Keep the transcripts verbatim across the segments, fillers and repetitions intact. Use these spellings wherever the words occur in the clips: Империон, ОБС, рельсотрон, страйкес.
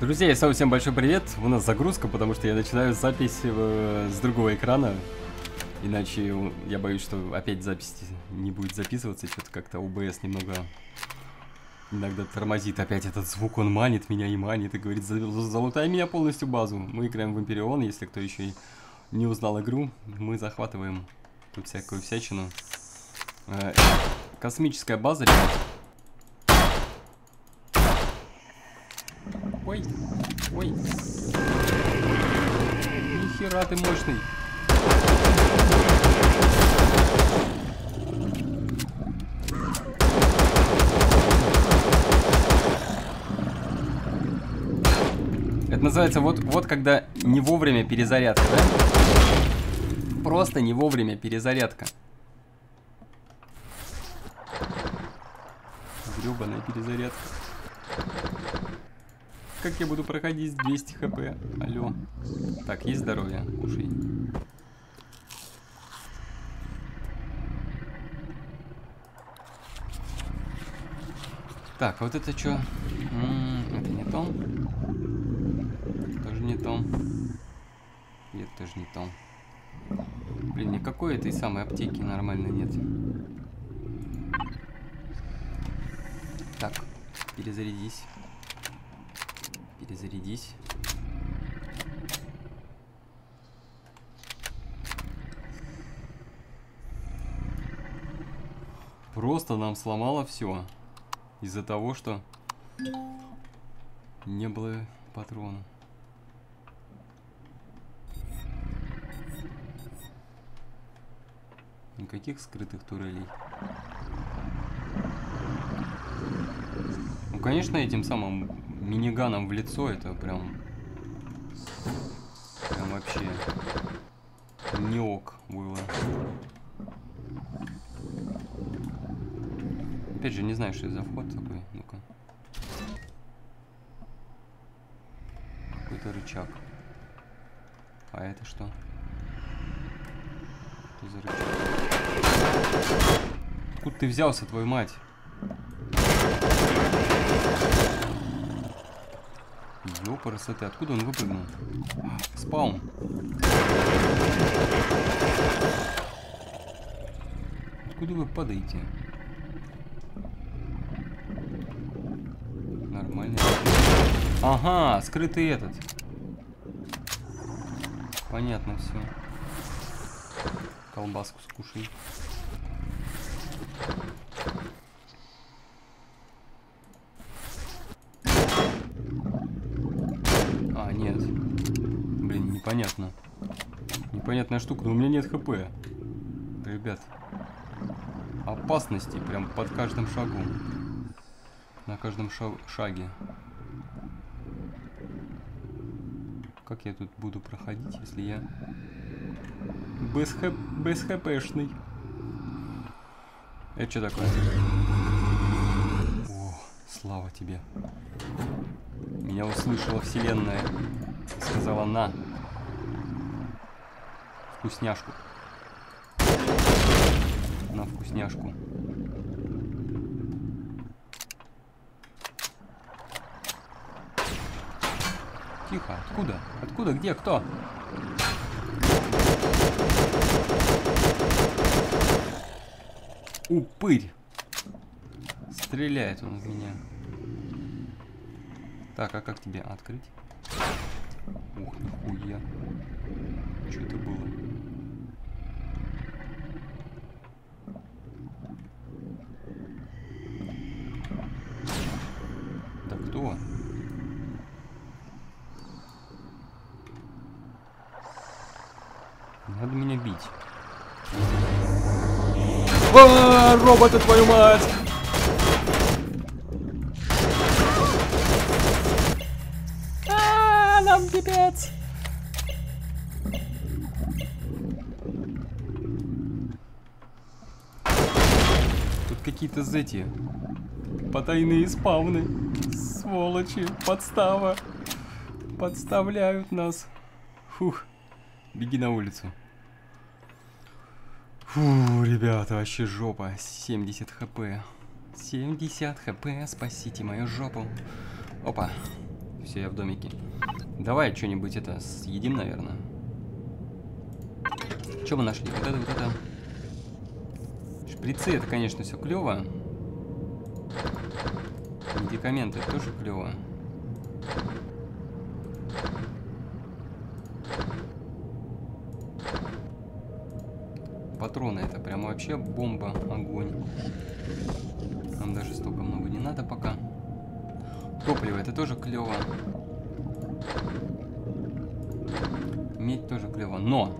Друзья, я снова всем большой привет. У нас загрузка, потому что я начинаю запись э, с другого экрана. Иначе я боюсь, что опять запись не будет записываться. Что-то как-то о бэ эс немного иногда тормозит. Опять этот звук, он манит меня и манит. И говорит, залутай меня полностью базу. Мы играем в Империон, если кто еще не узнал игру. Мы захватываем тут всякую всячину. Э, космическая база, ребят. Ой, ой. Нихера ты мощный. Это называется вот, вот когда не вовремя перезарядка, да? Просто не вовремя перезарядка. Гребаная перезарядка. Как я буду проходить двести хэ пэ? Алло. Так, есть здоровье? Кушай. Так, вот это что? Это не то. Тоже не то. Нет, тоже не то. Блин, никакой этой самой аптеки нормально нет. Так, перезарядись. Перезарядись. Просто нам сломало все из-за того, что не было патрона. Никаких скрытых турелей. Ну, конечно, этим самым миниганом в лицо это прям, прям вообще не ок было. Опять же, не знаю, что это за вход такой. Ну-ка. Какой-то рычаг. А это что? Что за рычаг? Откуда ты взялся, твою мать? Ёпарасоты, откуда он выпрыгнул? Спаун. Откуда вы падаете? Нормально. Ага, скрытый этот. Понятно все. Колбаску скушай. Понятно. Непонятная штука, но у меня нет хэ пэ. Да, ребят, опасности прям под каждым шагом. На каждом шаге. Как я тут буду проходить, если я без хэ... без хэ пэшный? Это что такое? О, слава тебе. Меня услышала вселенная. Сказала на. Вкусняшку. На вкусняшку. Тихо. Откуда? Откуда? Где? Кто? Упырь. Стреляет он в меня. Так, а как тебе открыть? Ух, нихуя. Что это было? Да кто? Надо меня бить. А-а-а, роботы, твою мать! А-а-а, нам пипец! Какие-то зэти. Потайные спавны. Сволочи. Подстава. Подставляют нас. Фух. Беги на улицу. Фу, ребята, вообще жопа. семьдесят хэ пэ. семьдесят хэ пэ. Спасите мою жопу. Опа. Все, я в домике. Давай что-нибудь это съедим, наверное. Что мы нашли? Вот это, вот это. Шприцы, это, конечно, все клево. Медикаменты тоже клево. Патроны, это прям вообще бомба, огонь. Нам даже столько много не надо пока. Топливо, это тоже клево. Медь тоже клево, но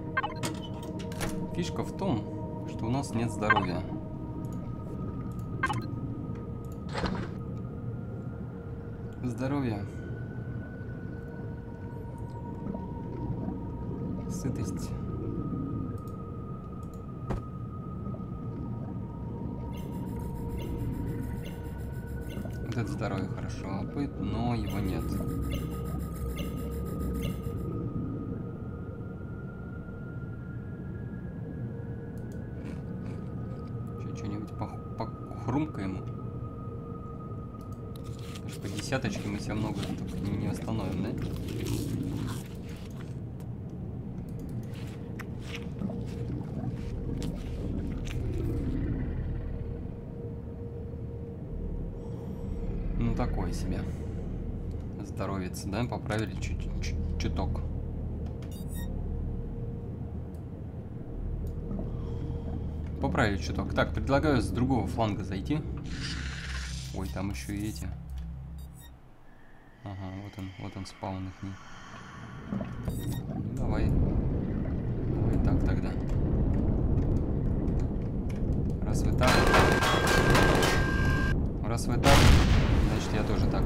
фишка в том, что у нас нет здоровья. Здоровье. Сытость. Вот это здоровье хорошо лопает, но его нет. Что-нибудь похрумкаем. По десяточке мы себя много не остановим, да? Ну, такое себе. Здоровится, да? Поправили чуть-чуть, чуток. Поправили чуток. Так, предлагаю с другого фланга зайти. Ой, там еще и эти... Ага, вот он, вот он спаун их. Давай. Давай так тогда. Раз вы так. Раз вы так, значит я тоже так.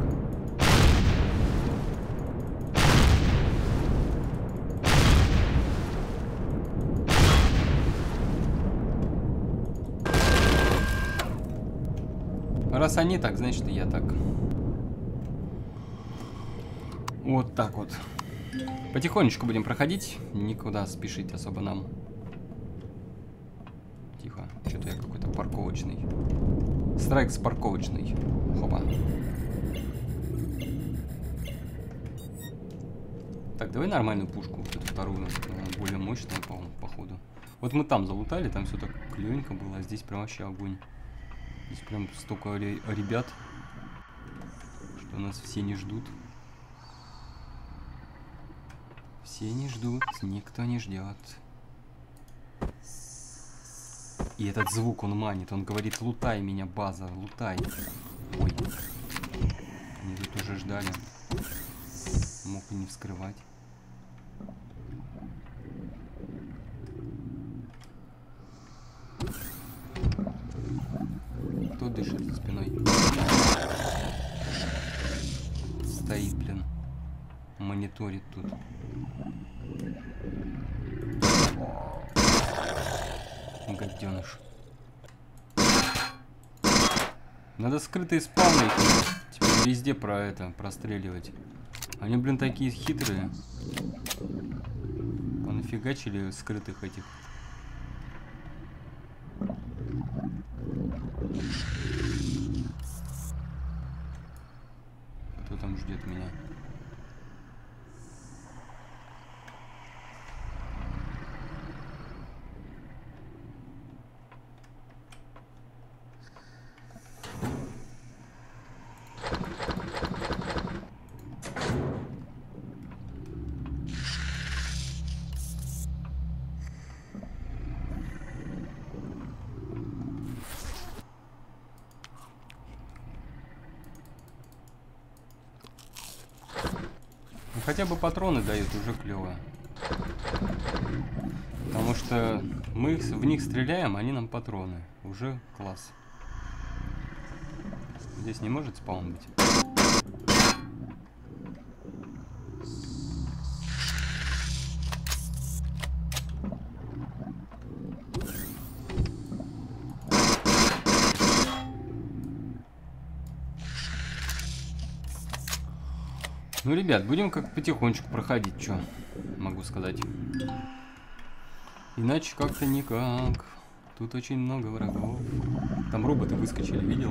Раз они так, значит и я так. Вот так вот. Потихонечку будем проходить. Никуда спешить особо нам. Тихо. Что-то я какой-то парковочный. Страйк с парковочный. Хопа. Так, давай нормальную пушку. Вот эту вторую. Более мощную, по-моему, походу. Вот мы там залутали, там все так клевенько было. А здесь прям вообще огонь. Здесь прям столько ребят, что нас все не ждут. Все не ждут, никто не ждет. И этот звук, он манит, он говорит: лутай меня, база, лутай. Ой, они тут уже ждали. Мог и не вскрывать. Кто дышит за спиной? Стоит, блин. Мониторит тут. Гаденыш. Надо скрытые спавны теперь везде про это простреливать. Они, блин, такие хитрые. Понафигачили скрытых этих. Кто там ждет меня? Хотя бы патроны дают, уже клево. Потому что мы в них стреляем, они нам патроны. Уже класс. Здесь не может спаун быть. Ну, ребят, будем как потихонечку проходить, что могу сказать. Иначе как-то никак. Тут очень много врагов. Там роботы выскочили, видел?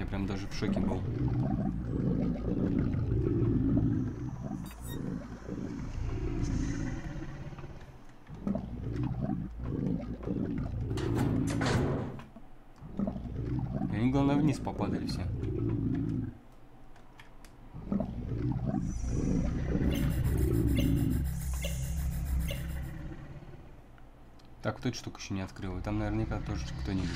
Я прям даже в шоке был. И они, главное, вниз попадали все. Так, вот эту штуку еще не открыл. И там наверняка тоже кто-нибудь.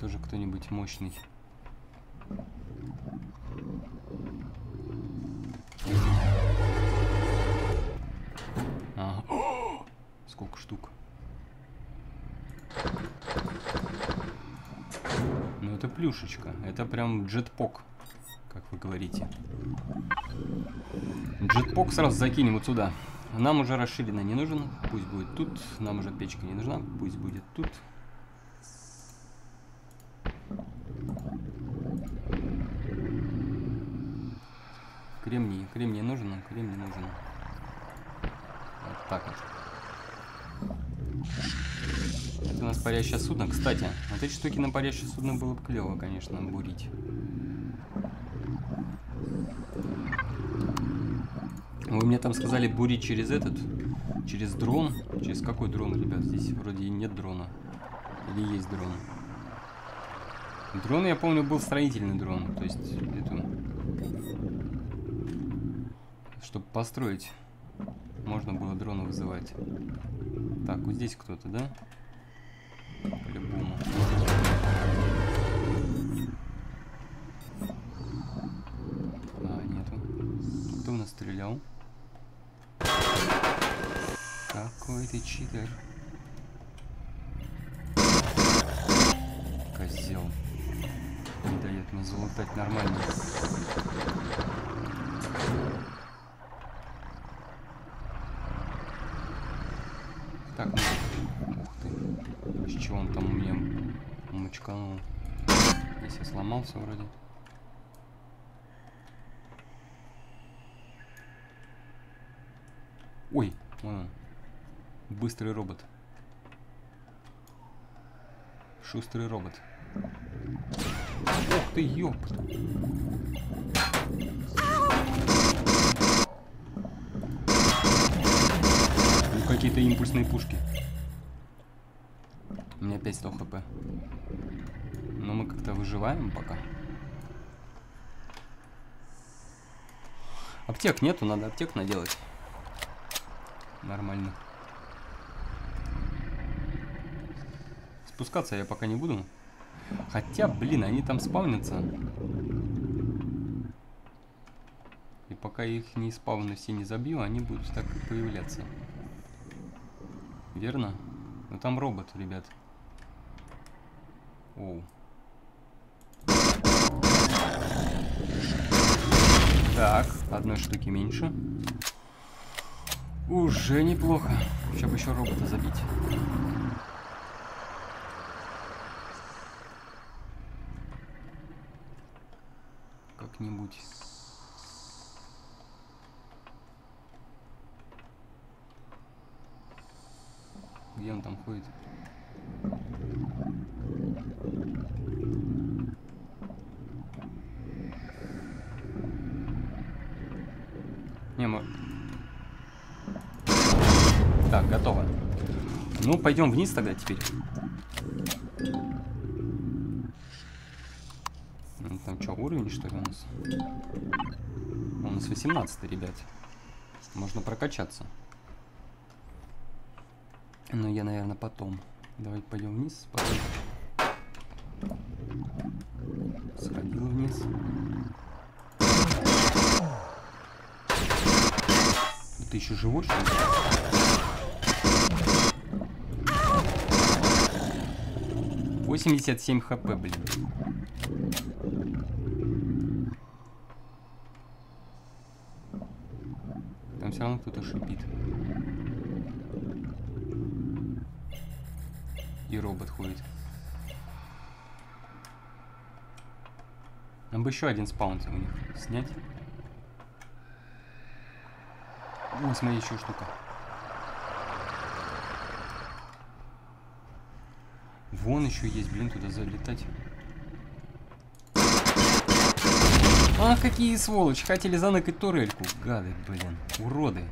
Тоже кто-нибудь мощный. Ага. Сколько штук? Ну это плюшечка. Это прям джетпок, как вы говорите. Джетпок сразу закинем вот сюда. Нам уже расширенно не нужен, пусть будет тут. Нам уже печка не нужна, пусть будет тут. Кремний, кремний нужен, кремний нужен. Вот так вот. Это у нас парящее судно. Кстати, вот эти штуки на парящее судно было бы клево, конечно, бурить. Вы мне там сказали бурить через этот, через дрон. Через какой дрон, ребят? Здесь вроде и нет дрона. Или есть дрон? Дрон, я помню, был строительный дрон. То есть, эту... чтобы построить, можно было дрона вызывать. Так, вот здесь кто-то, да? По-любому. А, нету. Кто у нас стрелял? Какой ты читер. Козел. Не дает мне залутать нормально. Так, ну... ух ты. С чего он там у меня мочканул? Здесь я сломался вроде. Ой, вон он. Быстрый робот. Шустрый робот. Ох ты, ёп! Ну какие-то импульсные пушки. У меня пять сто хп. Но мы как-то выживаем пока. Аптек нету, надо аптек наделать. Нормально. Спускаться я пока не буду. Хотя, блин, они там спавнятся. И пока их не спавну, все не забью, они будут так появляться. Верно? Но там робот, ребят. Оу. Так, одной штуки меньше. Уже неплохо. Сейчас бы еще робота забить. Как-нибудь. Где он там ходит? Не, мы... Так, готово. Ну, пойдем вниз тогда теперь. Там что, уровень, что ли, у нас? У нас восемнадцатый, ребят. Можно прокачаться. Но я, наверное, потом. Давайте пойдем вниз. Потом. Сходил вниз. Ты еще живой, что ли? восемьдесят семь хп, блин. Там все равно кто-то шипит. И робот ходит. Нам бы еще один спаун у них снять. О, смотри, еще штука. Вон еще есть, блин, туда залетать. А, какие сволочи. Хотели заныкать турельку. Гады, блин. Уроды.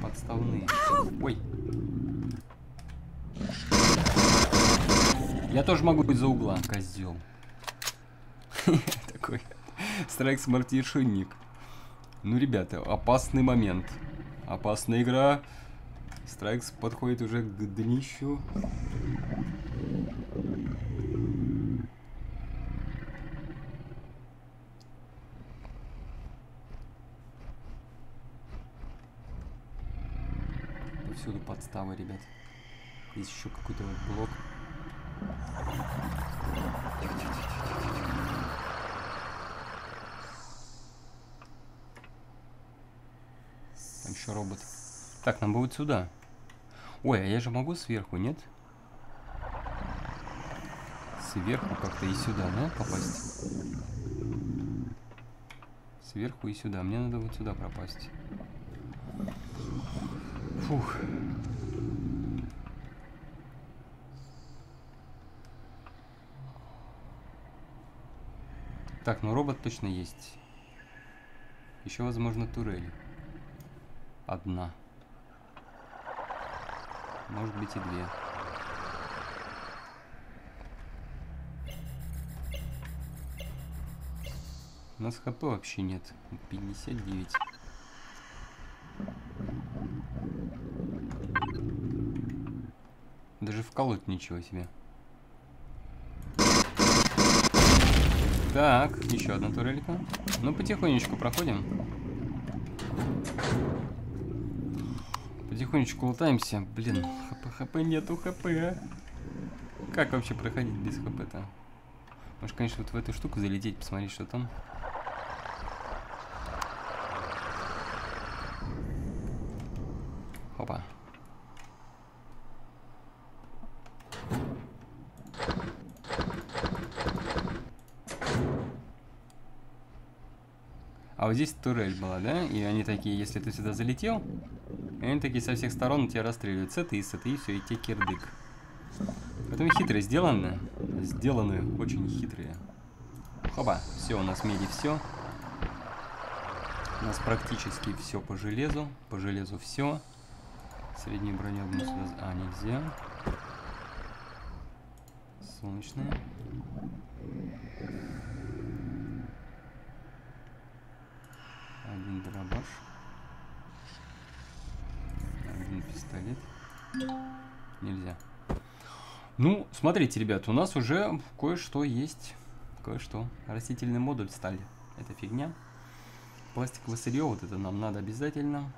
Подставные. Ой. Я тоже могу быть за угла, козел. Такой. Страйк смартиршинник. Ну, ребята, опасный момент. Опасная игра. Страйкс подходит уже к днищу. Всюду подставы, ребят. Есть еще какой-то вот блок. Там еще робот. Так, нам будет сюда. Ой, а я же могу сверху, нет? Сверху как-то и сюда, да, попасть? Сверху и сюда. Мне надо вот сюда пропасть. Фух. Так, ну робот точно есть. Еще, возможно, турель. Одна. Может быть и две. У нас хп вообще нет. пятьдесят девять. Даже вколоть ничего себе. Так, еще одна турелька. Ну, потихонечку проходим. Потихонечку лутаемся. Блин, хп, хп, нету хп. Как вообще проходить без хп-то? Может, конечно, вот в эту штуку залететь, посмотреть, что там. Опа. А вот здесь турель была, да? И они такие, если ты сюда залетел, они такие со всех сторон тебя расстреливают. С этой, с этой, и все, и те кирдык. Поэтому хитрые сделаны. Сделаны очень хитрые. Хоба, все, у нас меди все. У нас практически все по железу. По железу все. Среднюю броню одну сюда... А, нельзя. Солнечная. Один дробаш. Один пистолет. Нельзя. Ну, смотрите, ребят, у нас уже кое-что есть. Кое-что. Растительный модуль стали. Это фигня. Пластиковое сырье, вот это нам надо обязательно.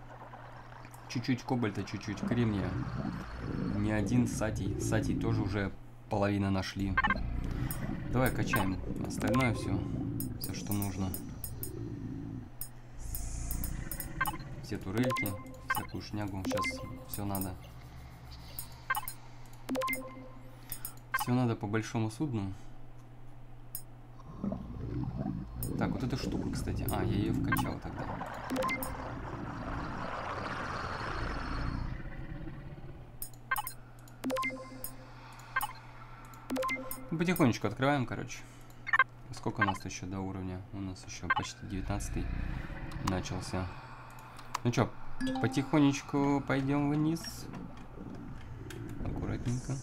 Чуть-чуть кобальта, чуть-чуть кремния. Не один сатий. Сатий тоже уже половина нашли. Давай качаем. Остальное все. Все, что нужно. Все турельки, всякую шнягу. Сейчас все надо. Все надо по большому судну. Так, вот эта штука, кстати. А, я ее вкачал тогда. Потихонечку открываем, короче. Сколько у нас еще до уровня? У нас еще почти девятнадцатый начался. Ну что, потихонечку пойдем вниз. Аккуратненько.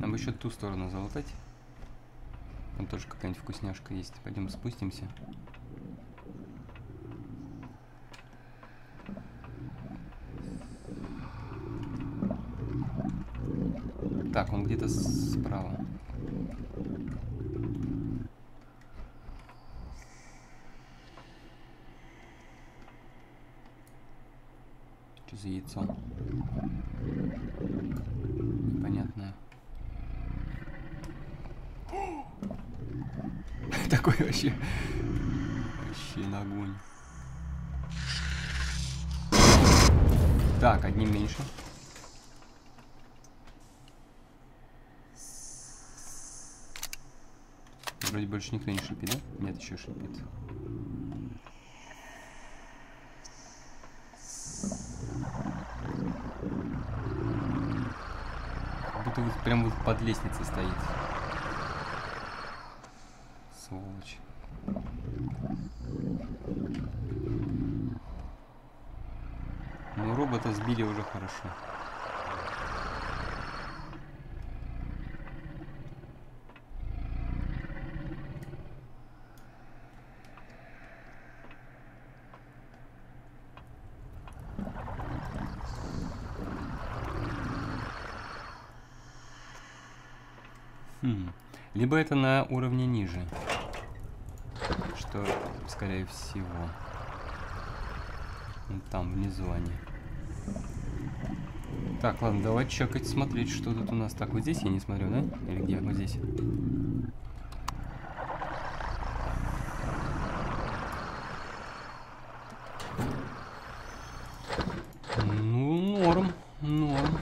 Нам еще ту сторону залатать. Там тоже какая-нибудь вкусняшка есть. Пойдем спустимся. Так, он где-то справа. Что за яйцо? Непонятное. Такой вообще... Вообще на огонь. Так, одним меньше. Вроде больше никто не шипит, да? Нет, еще шипит. будто вот прям вот под лестницей стоит. Сволочь. Ну, робота сбили уже хорошо. Хм. Либо это на уровне ниже, что скорее всего. Вон там внизу они. Так, ладно, давай чекать, смотреть, что тут у нас. Так, вот здесь я не смотрю, да? Или где? Вот здесь. Ну, норм, норм.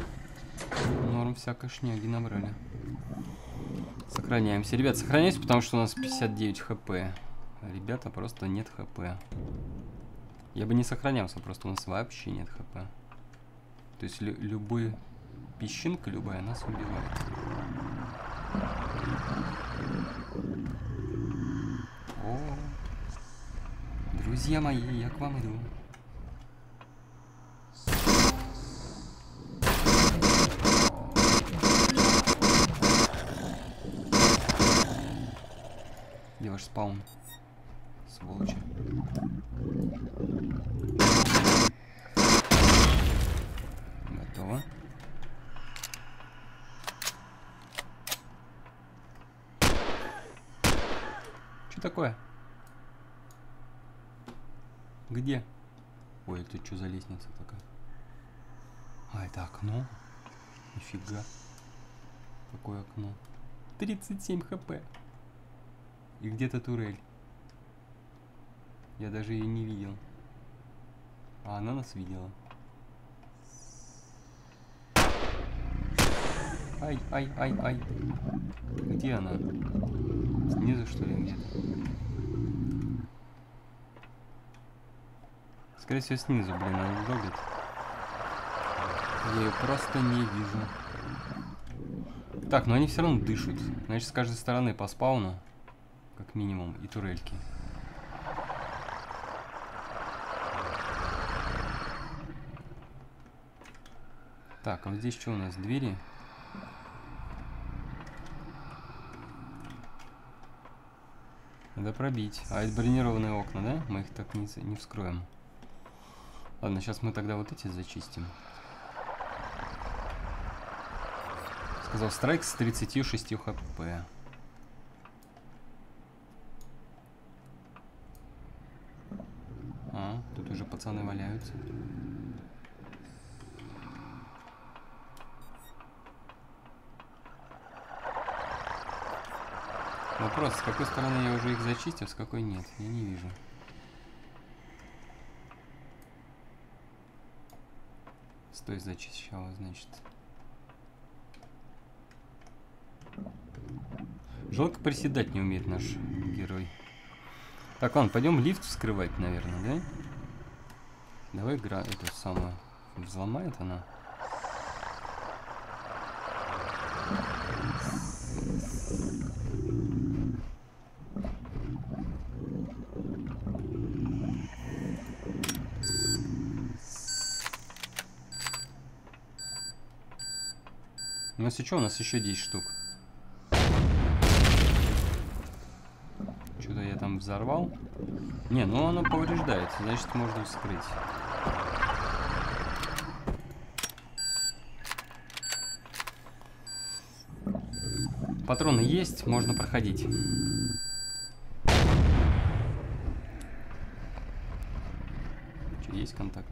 Норм всякой шняги набрали. Сохраняемся. Ребят, сохраняюсь, потому что у нас пятьдесят девять хп. Ребята, просто нет хп. Я бы не сохранялся, просто у нас вообще нет хп. То есть лю любой песчинка, любая нас убивает. О, друзья мои, я к вам иду. Где ваш спаун? Сволочи. Готово. Что такое? Где? Ой, это что за лестница такая? А, это окно? Нифига. Какое окно? тридцать семь хп. И где-то турель. Я даже ее не видел. А она нас видела. Ай, ай, ай, ай. Где она? Снизу, что ли, где-то? Скорее всего, снизу, блин, она долбит. Я ее просто не вижу. Так, но они все равно дышат. Значит, с каждой стороны по спауну. Как минимум, и турельки. Так, а вот здесь что у нас? Двери? Надо пробить. А это бронированные окна, да? Мы их так не, не вскроем. Ладно, сейчас мы тогда вот эти зачистим. Сказал страйк с тридцать шесть хп. А, тут уже пацаны валяются. Вопрос, с какой стороны я уже их зачистил, с какой нет, я не вижу. С той зачищала, значит. Жалко, приседать не умеет наш герой. Так, ладно, пойдем лифт вскрывать, наверное, да? Давай игра эту самую. Взломает она? У нас еще, у нас еще десять штук. Что-то я там взорвал. Не, ну оно повреждается, значит можно вскрыть. Патроны есть, можно проходить. Что, есть контакт?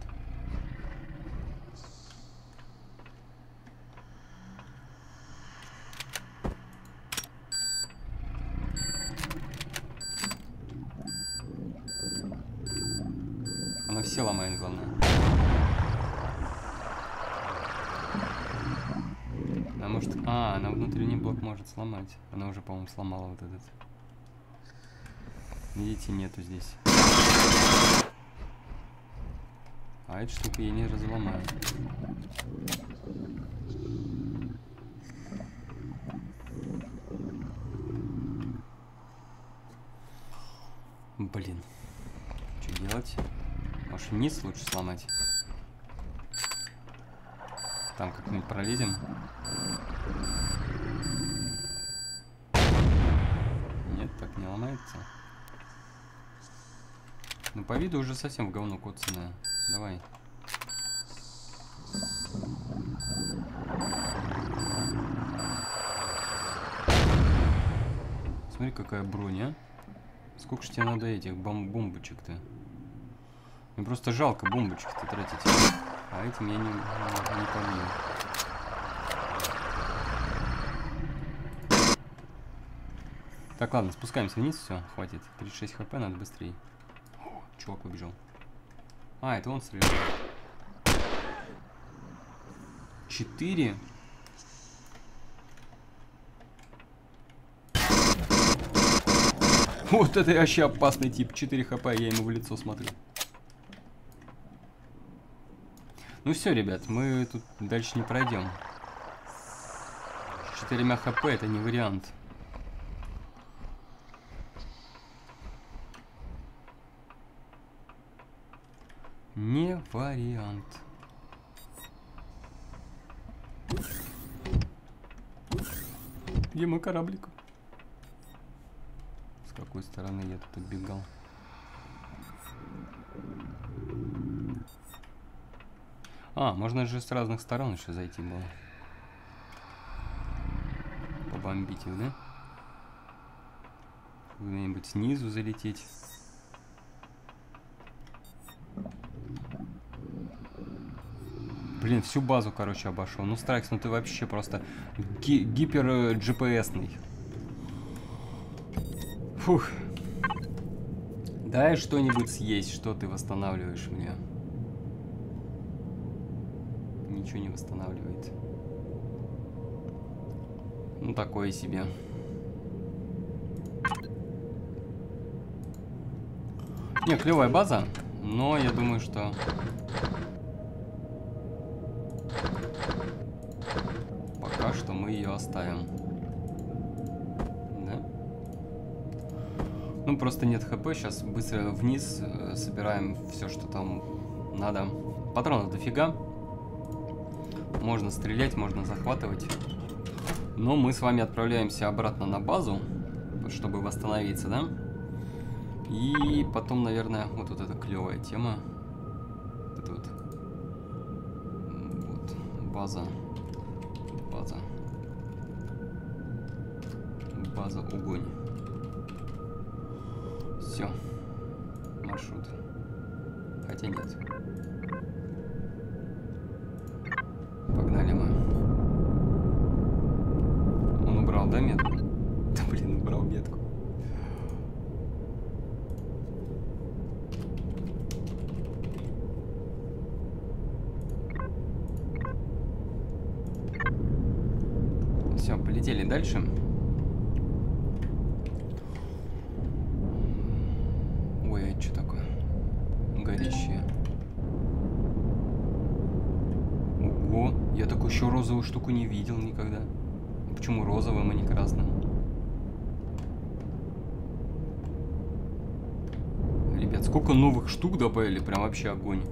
Все ломает, главное. Она может... А, она внутренний блок может сломать. Она уже, по-моему, сломала вот этот. Видите, нету здесь. А эту штуку я не разломаю. Блин. Что делать? Может, вниз лучше сломать? Там как-нибудь пролезем. Нет, так не ломается. Ну, по виду уже совсем в говно коцаное. Давай. Смотри, какая бронь, а. Сколько же тебе надо этих бом бомбочек-то? Мне просто жалко бомбочек-то тратить. А этим я не, не, не помню. Так, ладно, спускаемся вниз, все, хватит. тридцать шесть хп, надо быстрее. О, чувак убежал. А, это он стрелял. четыре. Вот это вообще опасный тип. четыре хп, я ему в лицо смотрю. Ну все, ребят, мы тут дальше не пройдем. С четырьмя хп это не вариант. Не вариант. Где мой кораблик? С какой стороны я тут убегал? А, можно же с разных сторон еще зайти было. Побомбить их, да? Куда-нибудь снизу залететь. Блин, всю базу, короче, обошел. Ну, Страйкс, ну ты вообще просто ги гипер-джи пи эс-ный. Фух. Дай что-нибудь съесть, что ты восстанавливаешь мне. Ничего не восстанавливает. Ну, такое себе. Не, клевая база, но я думаю, что... Пока что мы ее оставим. Да? Ну, просто нет хп. Сейчас быстро вниз собираем все, что там надо. Патронов дофига. Можно стрелять, можно захватывать. Но мы с вами отправляемся обратно на базу, чтобы восстановиться, да? И потом, наверное, вот, вот эта клевая тема. Вот это вот. Вот. База. База. База, огонь. Все. Маршрут. Хотя нет. Погнали мы. Он убрал, да, метку? Да, блин, убрал метку. Все, полетели дальше. Ой, а что такое? Горище. Я такую еще розовую штуку не видел никогда. Почему розовым, а не красным? Ребят, сколько новых штук добавили, прям вообще огонь.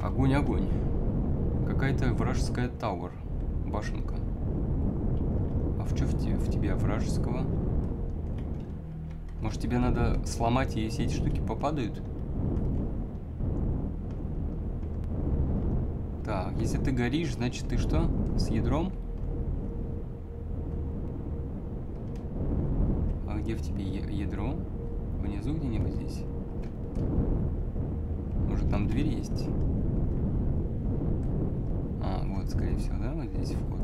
Огонь, огонь. Какая-то вражеская тауэр, башенка. А в чё в, те, в тебе вражеского? Может, тебе надо сломать, и все эти штуки попадают? Так, если ты горишь, значит ты что? С ядром? А где в тебе ядро? Внизу где-нибудь здесь? Может, там дверь есть? А, вот, скорее всего, да? Вот здесь вход.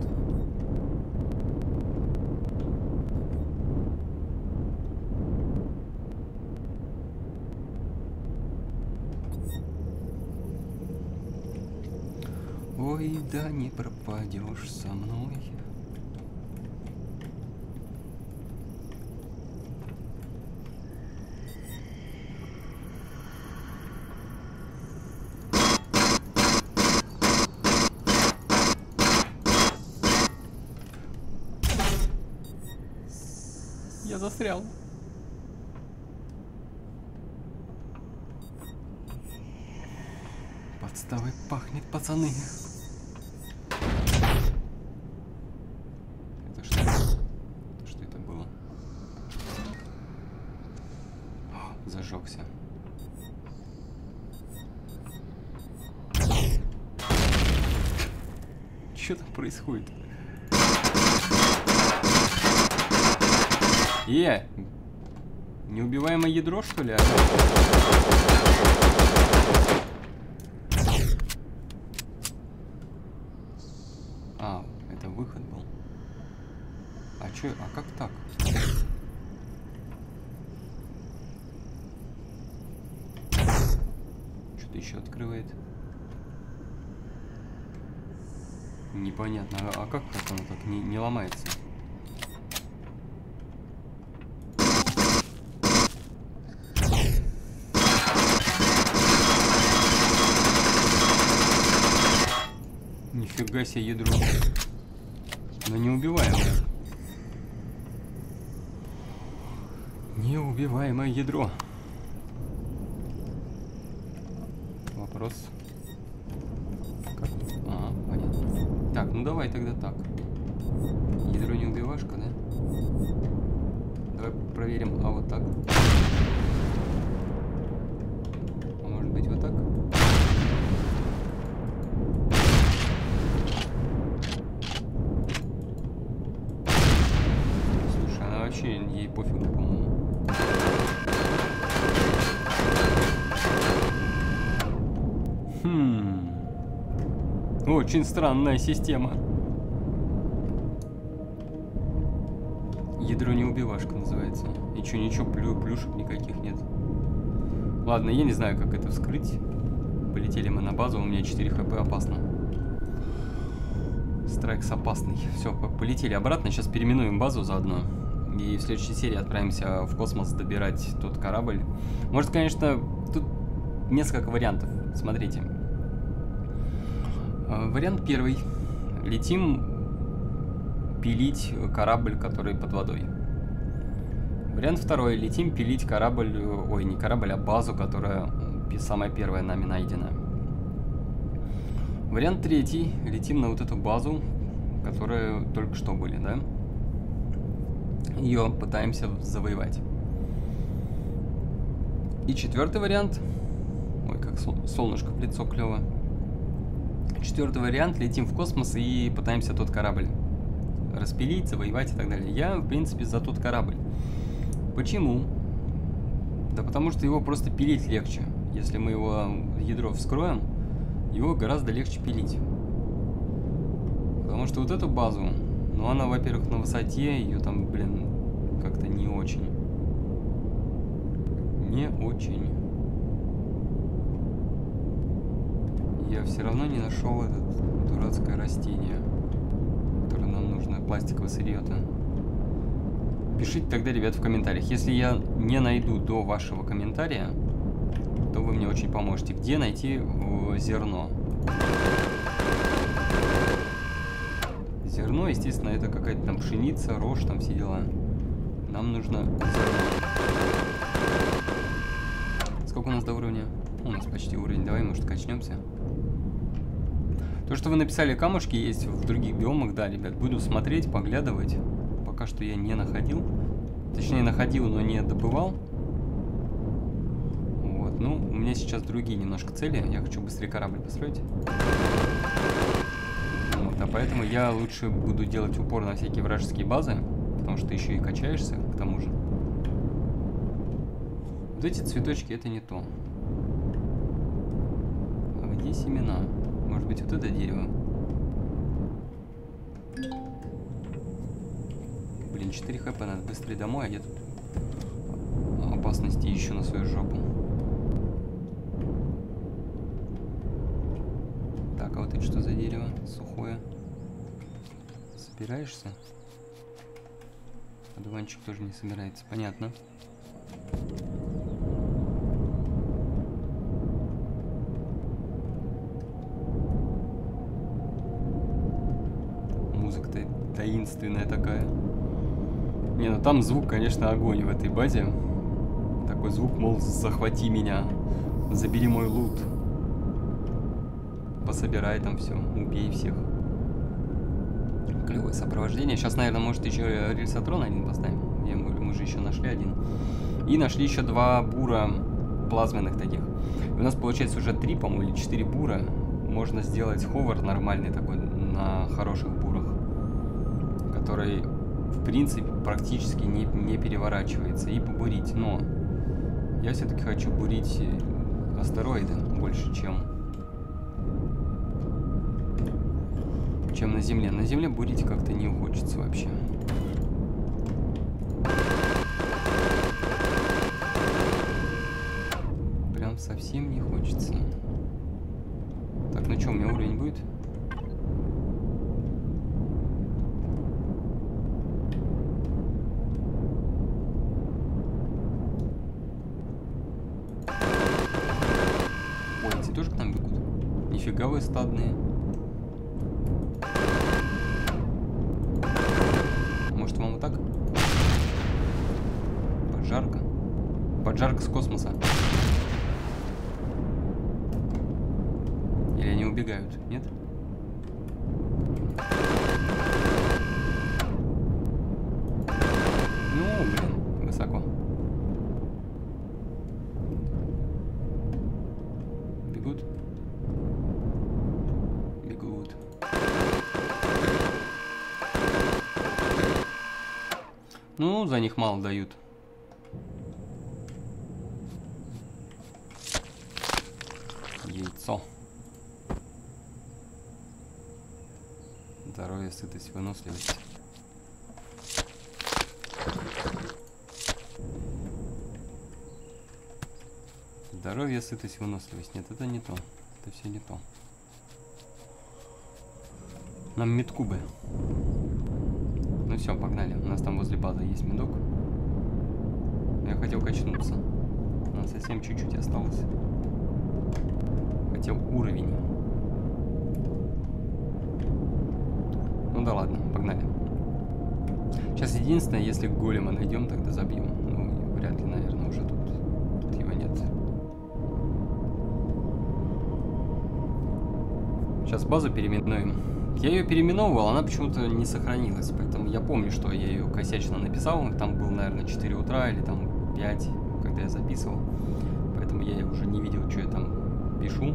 Ой, да не пропадешь со мной. Я застрял. подставой пахнет, пацаны. Это что? Это что это было? О, зажегся. Что там происходит? Е! Неубиваемое ядро, что ли? А, это выход был. А чё, а как так? Что-то еще открывает. Непонятно, а как, как оно так не, не ломается? Нифига себе ядро. Но неубиваемое. Неубиваемое ядро. Вопрос. Так, ну давай тогда так. Ядро не убивашка, да? Давай проверим, а вот так. А может быть вот так? Слушай, она вообще ей пофигу, по-моему. Хм. Очень странная система. Ядро не убивашка называется. И чё, ничего, плю, плюшек никаких нет. Ладно, я не знаю, как это вскрыть. Полетели мы на базу, у меня четыре хп, опасно. Страйкс опасный. Все, полетели обратно, сейчас переименуем базу заодно. И в следующей серии отправимся в космос добирать тот корабль. Может, конечно, тут несколько вариантов. Смотрите. Вариант первый. Летим пилить корабль, который под водой. Вариант второй. Летим пилить корабль, ой, не корабль, а базу, которая самая первая нами найдена. Вариант третий. Летим на вот эту базу, которая только что были, да? Ее пытаемся завоевать. И четвертый вариант. Ой, как солнышко в лицо клево. Четвертый вариант. Летим в космос и пытаемся тот корабль распилить, завоевать и так далее. Я, в принципе, за тот корабль. Почему? Да потому что его просто пилить легче. Если мы его ядро вскроем, его гораздо легче пилить. Потому что вот эту базу, ну она, во-первых, на высоте, ее там, блин, как-то не очень. Не очень. Я все равно не нашел это дурацкое растение, которое нам нужно, пластиковое сырье-то. Пишите тогда, ребят, в комментариях. Если я не найду до вашего комментария, то вы мне очень поможете. Где найти зерно? Зерно, естественно, это какая-то там пшеница, рожь, там все дела. Нам нужно зерно. Сколько у нас до уровня? У нас почти уровень. Давай, может, качнемся. То, что вы написали, камушки есть в других биомах, да, ребят, буду смотреть, поглядывать. Пока что я не находил. Точнее, находил, но не добывал. Вот, ну, у меня сейчас другие немножко цели. Я хочу быстрее корабль построить. Вот, а поэтому я лучше буду делать упор на всякие вражеские базы, потому что ты еще и качаешься, к тому же. Вот эти цветочки, это не то. А где семена? Может быть, вот это дерево? Блин, четыре хп, надо быстрее домой, а я тут опасности ищу на свою жопу. Так, а вот это что за дерево? Сухое. Собираешься? Одуванчик тоже не собирается, понятно. Таинственная такая. Не, ну там звук, конечно, огонь в этой базе. Такой звук, мол, захвати меня, забери мой лут. пособирай там все, убей всех. Клевое сопровождение. Сейчас, наверное, может еще рельсотрон один поставим. Я, мы же еще нашли один. И нашли еще два бура плазменных таких. И у нас получается уже три, по-моему, или четыре бура. Можно сделать ховер нормальный такой на хороших бурах, который, в принципе, практически не, не переворачивается. И побурить. Но я все-таки хочу бурить астероиды больше, чем чем на Земле. На Земле бурить как-то не хочется вообще. Прям совсем не хочется. Так, ну что, у меня уровень будет? Ой, эти тоже к нам бегут? Нифига вы стадные. Может, вам вот так? Поджарка. Поджарка с космоса. Убегают, нет? Ну, блин, высоко. Бегут. Бегут. Ну, за них мало дают. Яйцо. Здоровье, сытость, выносливость. Здоровье, сытость, выносливость. Нет, это не то. Это все не то. Нам медкубы. Ну все, погнали. У нас там возле базы есть медок. Я хотел качнуться. Нам совсем чуть-чуть осталось. Хотел уровень. Ну да ладно, погнали. Сейчас единственное, если голема найдем, тогда забьем. Ну, вряд ли, наверное, уже тут. Тут его нет. Сейчас базу переименуем. Я ее переименовывал, она почему-то не сохранилась. Поэтому я помню, что я ее косячно написал. Там было, наверное, четыре утра или там пять, когда я записывал. Поэтому я уже не видел, что я там пишу.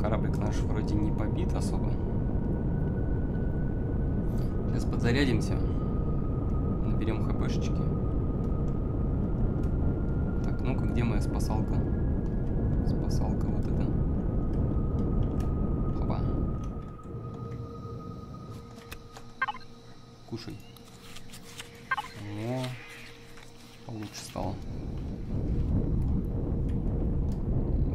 Кораблик наш вроде не побит особо. Сейчас подзарядимся, наберем хпшечки. Так, ну-ка, где моя спасалка? Спасалка вот эта. Хопа. Кушай. О, получше стало.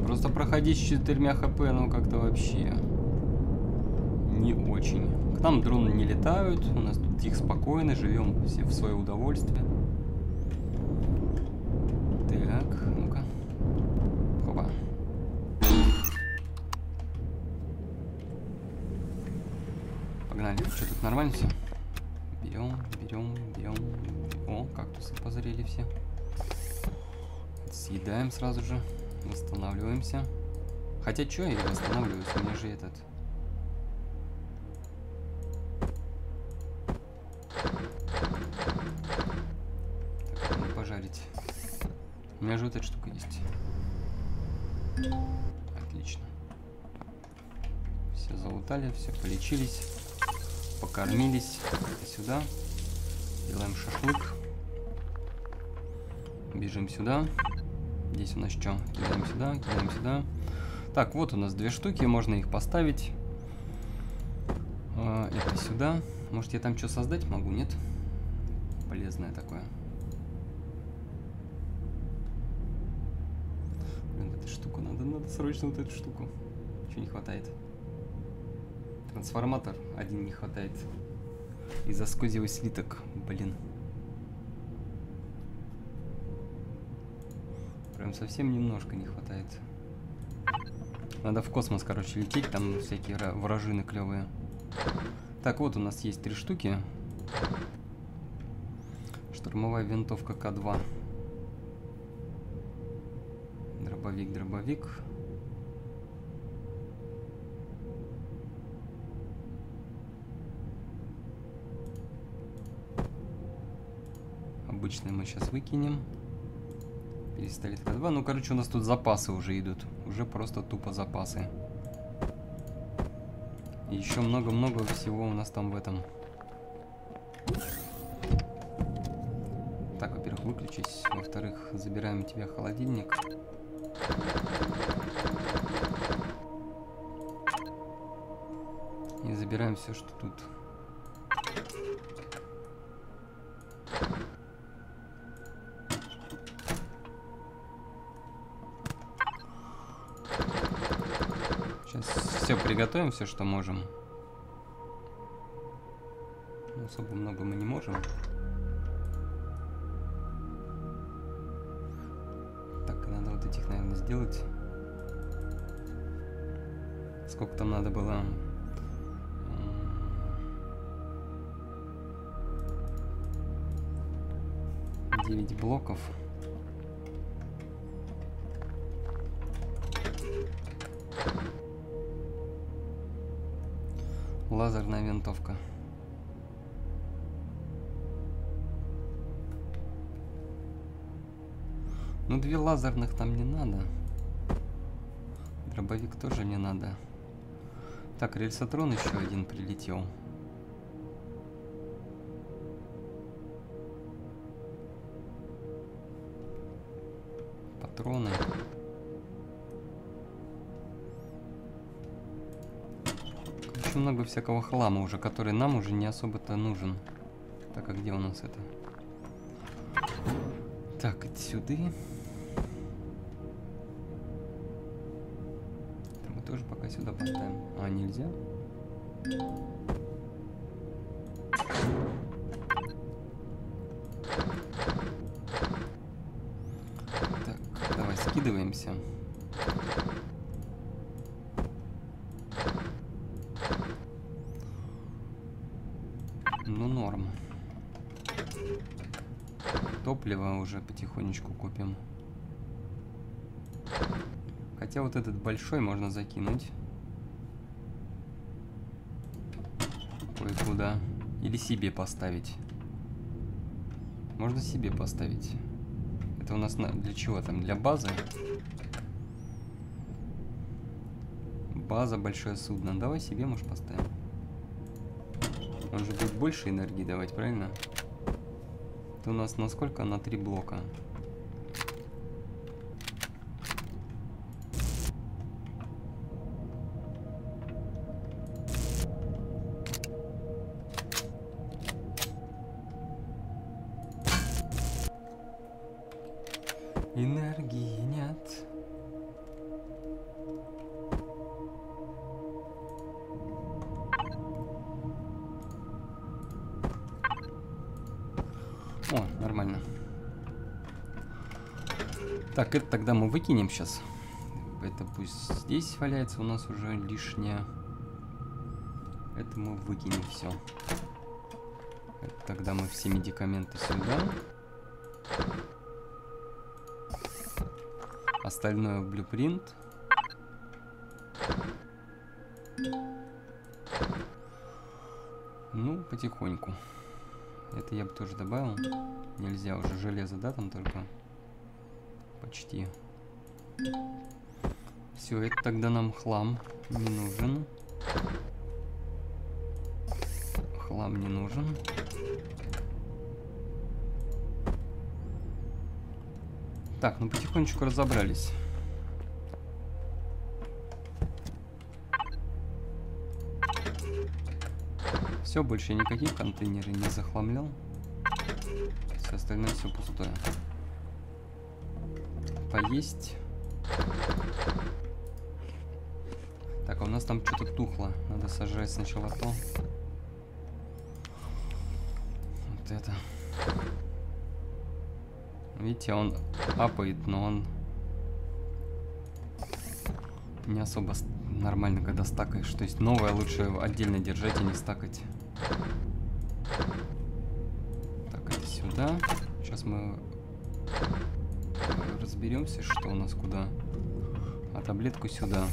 Просто проходить с четырьмя хп, ну как-то вообще не очень. К нам дроны не летают, у нас тут тихо, спокойно, живем все в свое удовольствие. Так, ну-ка. Хопа. Погнали, что тут нормально все? Берем, берем, берем. О, кактусы позрели все. Съедаем сразу же, восстанавливаемся. Хотя что я восстанавливаюсь, у меня же этот... У меня же вот эта штука есть. Отлично. Все залутали, все полечились, покормились. Это сюда. Делаем шашлык. Бежим сюда. Здесь у нас что? Кидаем сюда, кидаем сюда. Так, вот у нас две штуки, можно их поставить. Это сюда. Может, я там что создать могу, нет? Полезное такое. Штуку надо, надо срочно вот эту штуку. Чего не хватает? Трансформатор один не хватает. Из-за скузевый слиток, блин. Прям совсем немножко не хватает. Надо в космос, короче, лететь, там всякие вражины клевые. Так, вот у нас есть три штуки. Штурмовая винтовка ка два. Дробовик, дробовик. обычные мы сейчас выкинем. Пересталитка два. Ну, короче, у нас тут запасы уже идут. Уже просто тупо запасы. И еще много-много всего у нас там в этом. Так, во-первых, выключись. Во-вторых, забираем у тебя холодильник. И забираем все, что тут. Все приготовим, все, что можем. Но особо много мы не можем. Так, надо вот этих, наверное, сделать. Сколько там надо было? девять блоков. Лазерная винтовка. Ну, две лазерных там не надо. Дробовик тоже не надо. Так, рельсотрон еще один прилетел. Патроны. Много всякого хлама уже, который нам уже не особо-то нужен. Так, а где у нас это? Так, отсюда. Это мы тоже пока сюда поставим. А, нельзя? Так, давай скидываемся. Топливо уже потихонечку купим. Хотя вот этот большой можно закинуть кое-куда. Или себе поставить. Можно себе поставить. Это у нас на... для чего там? Для базы? База, большое судно. Давай себе, может, поставим. Он же будет больше энергии давать, правильно? У нас на сколько? На три блока. Энергии нет. О, нормально. Так, это тогда мы выкинем сейчас. Это пусть здесь валяется у нас уже лишнее. Это мы выкинем все. Это тогда мы все медикаменты сюда. Остальное в блюпринт. Ну, потихоньку. Это я бы тоже добавил. Нельзя уже железо, да, там только? Почти. Все, это тогда нам хлам не нужен. Хлам не нужен. Так, ну потихонечку разобрались. Все, больше никаких контейнеры не захламлял. Все остальное все пустое. Поесть. Так, а у нас там что-то тухло. Надо сожрать сначала то. Вот это. Видите, он апает, но он не особо нормально, когда стакаешь. То есть новое лучше отдельно держать и не стакать. Так, это сюда. Сейчас мы разберемся, что у нас куда. А таблетку сюда.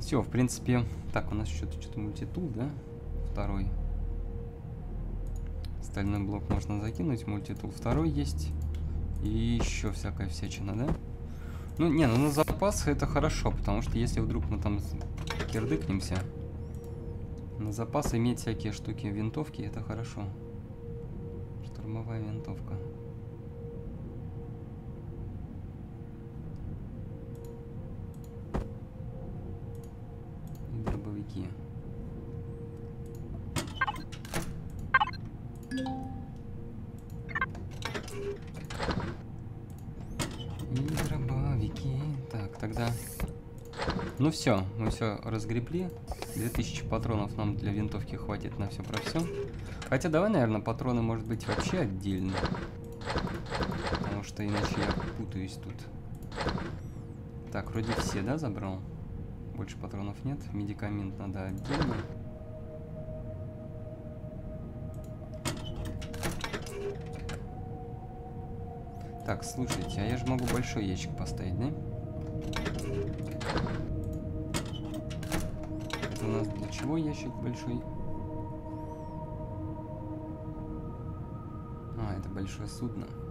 Все, в принципе. Так, у нас что-то что-то мультитул, да? Второй. стальной блок можно закинуть, мультитул второй есть. И еще всякая всячина, да? Ну, не, ну на запас это хорошо, потому что если вдруг мы там кирдыкнемся, на запас иметь всякие штуки, винтовки, это хорошо. Штурмовая винтовка. И дробовики. Тогда, ну все, мы все разгребли. две тысячи патронов нам для винтовки хватит на все про все. Хотя давай, наверное, патроны, может быть, вообще отдельно. Потому что иначе я путаюсь тут. Так, вроде все, да, забрал? Больше патронов нет. Медикамент надо отдельно. Так, слушайте, а я же могу большой ящик поставить, да? Это у нас для чего ящик большой? А, это большое судно.